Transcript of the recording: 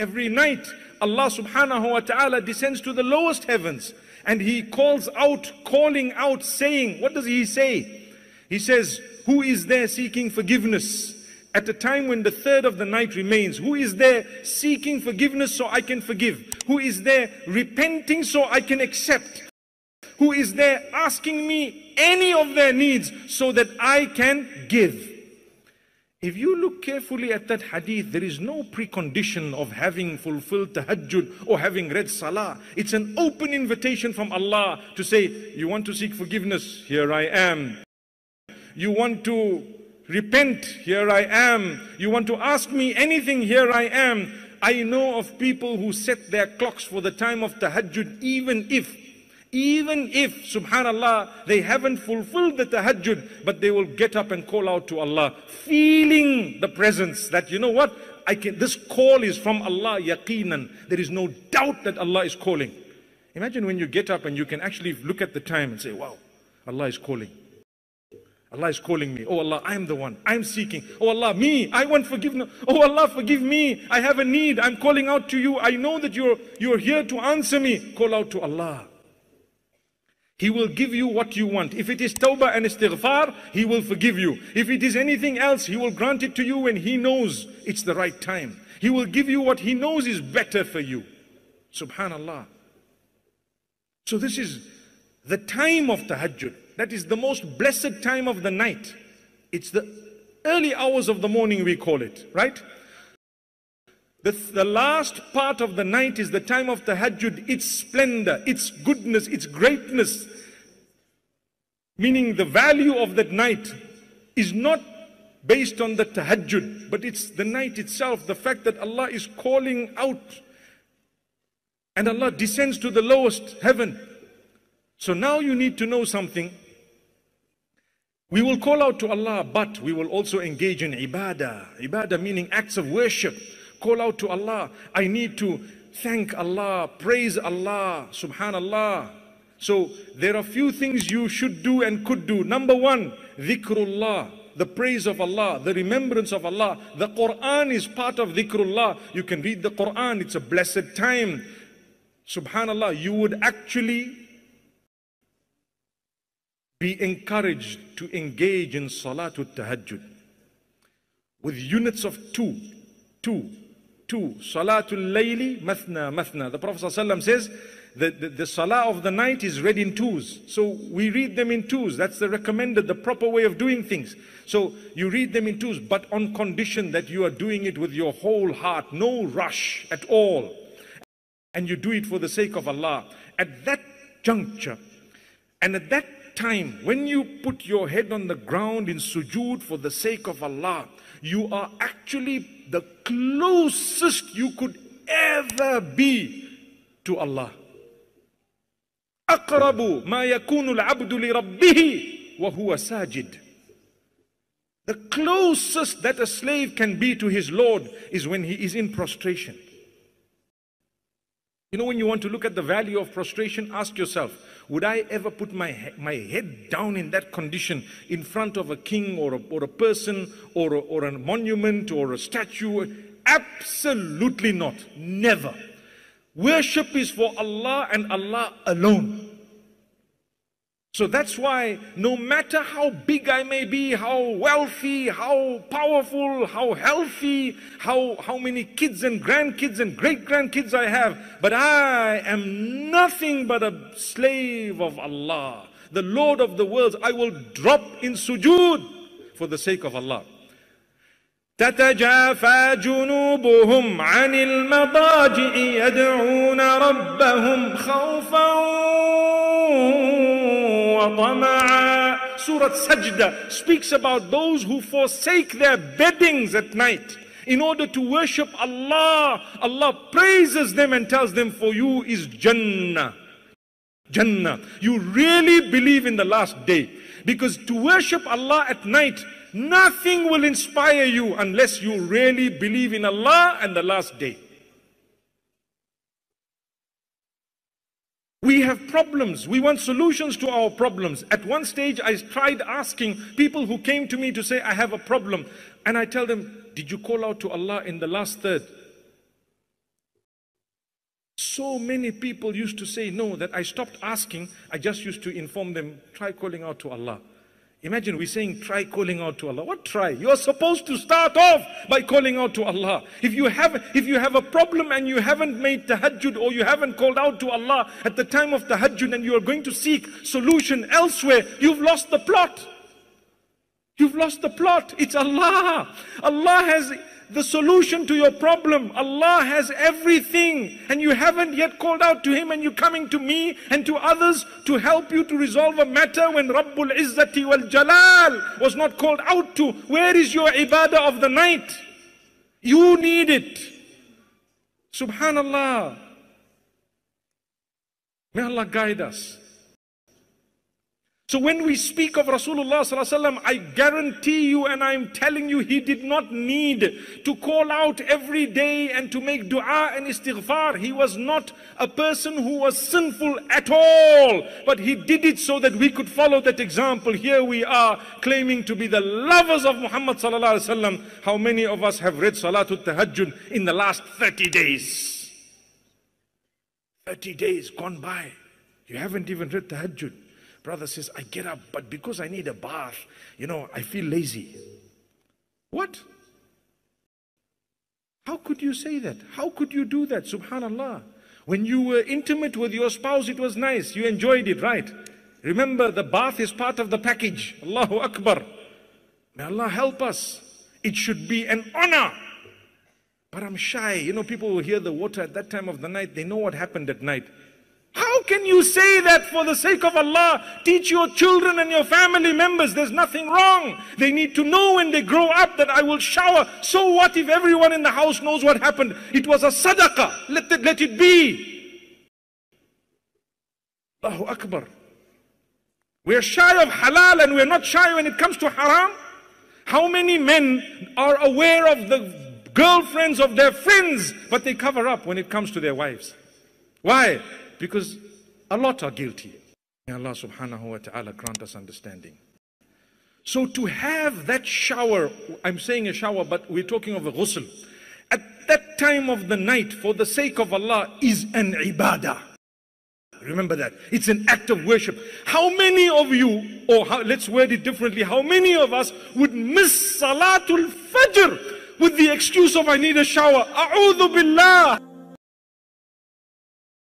Every night, Allah subhanahu wa ta'ala descends to the lowest heavens and He calls out, calling out, saying, what does He say? He says, who is there seeking forgiveness? At a time when the third of the night remains, who is there seeking forgiveness so I can forgive? Who is there repenting so I can accept? Who is there asking me any of their needs so that I can give? If you look carefully at that hadith, there is no precondition of having fulfilled tahajjud or having read salah. It's an open invitation from Allah to say, you want to seek forgiveness? Here I am. You want to repent? Here I am. You want to ask me anything? Here I am. I know of people who set their clocks for the time of tahajjud even if, subhanallah, they haven't fulfilled the tahajjud, but they will get up and call out to Allah, feeling the presence that, you know what, this call is from Allah, yaqeenan. There is no doubt that Allah is calling. Imagine when you get up and you can actually look at the time and say, wow, Allah is calling. Allah is calling me. Oh Allah, I am the one. I am seeking. Oh Allah, me. I want forgiveness. Oh Allah, forgive me. I have a need. I'm calling out to you. I know that you're here to answer me. Call out to Allah. He will give you what you want. If it is tawbah and istighfar, He will forgive you. If it is anything else, He will grant it to you when He knows it's the right time. He will give you what He knows is better for you. Subhanallah. So this is the time of tahajjud. That is the most blessed time of the night. It's the early hours of the morning, we call it, right? The last part of the night is the time of tahajjud, its splendor, its goodness, its greatness. Meaning the value of that night is not based on the tahajjud, but it's the night itself, the fact that Allah is calling out and Allah descends to the lowest heaven. So now you need to know something. We will call out to Allah, but we will also engage in ibadah. Ibadah meaning acts of worship. Call out to Allah. I need to thank Allah, praise Allah, subhanallah. So there are few things you should do and could do. Number one, dhikrullah, the praise of Allah, the remembrance of Allah. The Quran is part of dhikrullah. You can read the Quran. It's a blessed time. Subhanallah, you would actually be encouraged to engage in Salatul Tahajjud with units of two. Salatul Laili, Mathna. The Prophet ﷺ says that the Salah of the night is read in twos. So we read them in twos. That's the recommended, the proper way of doing things. So you read them in twos, but on condition that you are doing it with your whole heart, no rush at all. And you do it for the sake of Allah. At that juncture and at that time, when you put your head on the ground in sujood for the sake of Allah, you are actually the closest you could ever be to Allah. أَقْرَبُ مَا يَكُونُ الْعَبْدُ لِرَبِّهِ وَهُوَ سَاجِدٌ. The closest that a slave can be to his Lord is when he is in prostration. You know, when you want to look at the value of prostration, ask yourself, would I ever put my head down in that condition in front of a king or a person or a monument or a statue? Absolutely not. Never. Worship is for Allah and Allah alone. So that's why no matter how big I may be, how wealthy, how powerful, how healthy, how many kids and grandkids and great-grandkids I have, but I am nothing but a slave of Allah, the Lord of the worlds. I will drop in sujood for the sake of Allah. تتجافى جنوبهم عن المضاجع يدعون ربهم خوفا وطمعا. Surah Sajda speaks about those who forsake their beddings at night in order to worship Allah. Allah praises them and tells them, for you is Jannah. Jannah. You really believe in the last day, because to worship Allah at night, nothing will inspire you unless you really believe in Allah and the last day. We have problems. We want solutions to our problems. At one stage, I tried asking people who came to me to say, I have a problem. And I tell them, did you call out to Allah in the last third? So many people used to say no, that I stopped asking. I just used to inform them, try calling out to Allah. Imagine we're saying try calling out to Allah. What try? You are supposed to start off by calling out to Allah. If you have a problem and you haven't made tahajjud, or you haven't called out to Allah at the time of tahajjud, and you are going to seek solution elsewhere, you've lost the plot. You've lost the plot. It's Allah. Allah has the solution to your problem. Allah has everything, and you haven't yet called out to Him, and you're coming to me and to others to help you to resolve a matter when Rabbul Izzati wal Jalal was not called out to. Where is your ibadah of the night? You need it. Subhanallah. May Allah guide us. So when we speak of Rasulullah ﷺ, I guarantee you and I'm telling you, he did not need to call out every day and to make dua and istighfar. He was not a person who was sinful at all, but he did it so that we could follow that example. Here we are claiming to be the lovers of Muhammad ﷺ. How many of us have read Salatul Tahajjud in the last 30 days? 30 days gone by. You haven't even read Tahajjud. Brother says, I get up, but because I need a bath, you know, I feel lazy. What? How could you say that? How could you do that? Subhanallah. When you were intimate with your spouse, it was nice. You enjoyed it, right? Remember, the bath is part of the package. Allahu Akbar. May Allah help us. It should be an honor. But I'm shy. You know, people will hear the water at that time of the night. They know what happened at night. How can you say that for the sake of Allah? Teach your children and your family members. There's nothing wrong. They need to know when they grow up that I will shower. So what if everyone in the house knows what happened? It was a sadaqah. Let it be. Allahu Akbar. We're shy of halal and we're not shy when it comes to haram. How many men are aware of the girlfriends of their friends, but they cover up when it comes to their wives? Why? Because a lot are guilty. May Allah subhanahu wa ta'ala grant us understanding. So to have that shower, I'm saying a shower, but we're talking of a ghusl. At that time of the night, for the sake of Allah, is an ibadah. Remember that. It's an act of worship. How many of you, let's word it differently, how many of us would miss Salatul Fajr with the excuse of I need a shower? A'udhu Billah.